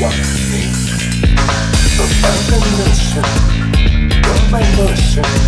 Of abomination, of my motion.